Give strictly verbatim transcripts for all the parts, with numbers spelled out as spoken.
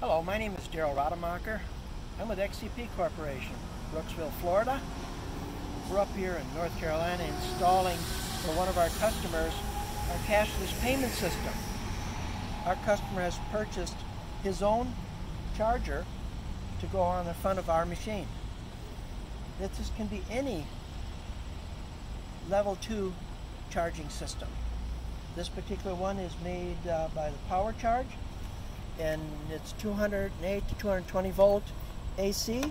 Hello, my name is Darrell Rademacher. I'm with X C P Corporation, Brooksville, Florida. We're up here in North Carolina installing for one of our customers our cashless payment system. Our customer has purchased his own charger to go on the front of our machine. This can be any level two charging system. This particular one is made uh, by the PowerCharge, and it's two hundred eight to two hundred twenty volt A C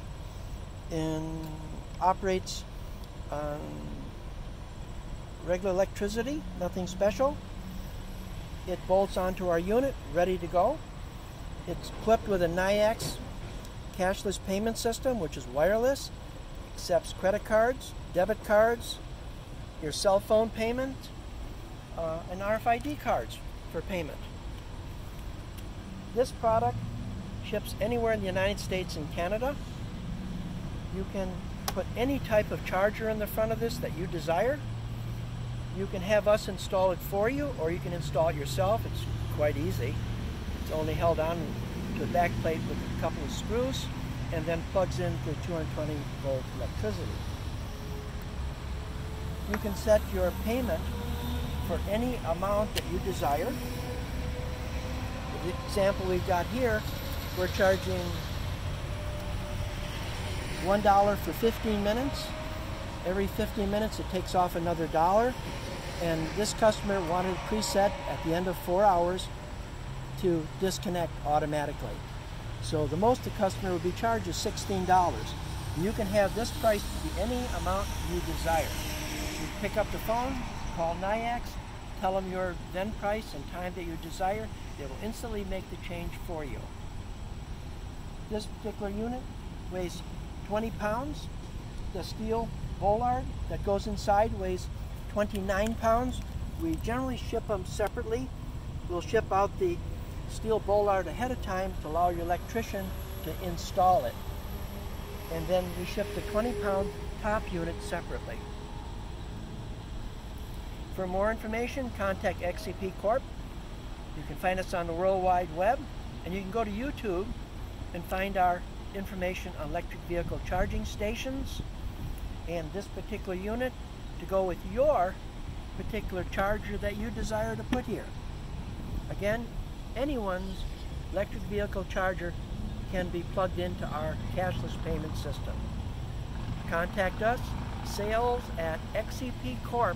and operates on regular electricity, nothing special. It bolts onto our unit, ready to go. It's equipped with a Nayax cashless payment system, which is wireless, accepts credit cards, debit cards, your cell phone payment, uh, and R F I D cards for payment. This product ships anywhere in the United States and Canada. You can put any type of charger in the front of this that you desire. You can have us install it for you, or you can install it yourself. It's quite easy. It's only held on to a back plate with a couple of screws and then plugs into two hundred twenty volt electricity. You can set your payment for any amount that you desire. The example we've got here, we're charging one dollar for fifteen minutes. Every fifteen minutes it takes off another dollar, and this customer wanted preset at the end of four hours to disconnect automatically. So the most the customer would be charged is sixteen dollars. You can have this price to be any amount you desire. You pick up the phone, call Nayax, tell them your then price and time that you desire. They will instantly make the change for you. This particular unit weighs twenty pounds. The steel bollard that goes inside weighs twenty-nine pounds. We generally ship them separately. We'll ship out the steel bollard ahead of time to allow your electrician to install it. And then we ship the twenty pound top unit separately. For more information, contact X C P Corp. You can find us on the World Wide Web, and you can go to YouTube and find our information on electric vehicle charging stations and this particular unit to go with your particular charger that you desire to put here. Again, anyone's electric vehicle charger can be plugged into our cashless payment system. Contact us, sales at x c p corp